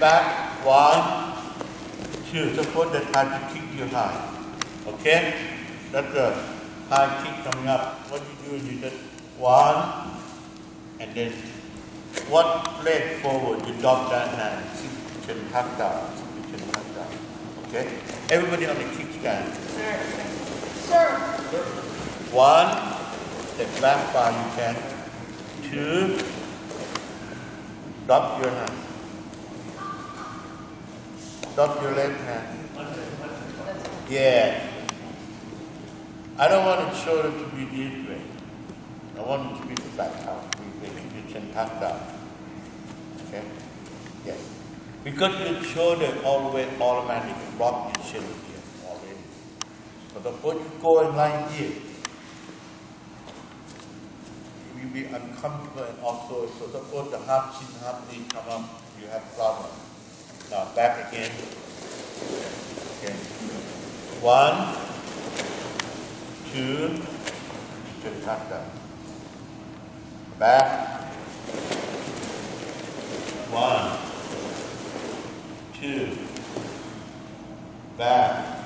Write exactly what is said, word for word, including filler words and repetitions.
back. One, two. Support that high kick you high. Okay? That's a high kick coming up. What you do is you just one, and then one leg forward. You drop that hand. You can tuck down. You can tuck down. Okay? Everybody on the kick stand. Sir. Sir. One, step back far you can. Two, drop your hand. Drop your left hand. Yeah. I don't want to show it to be this way. I want it to be the back out. You can tuck down. Okay? Yeah. Because your shoulder always automatically block your chin here already. So the foot you go in line here. You will be uncomfortable and also, so suppose the half chin, half knee come up, you have problem. Now back again. Okay. One, two, Chintakara. Back. One, two, back.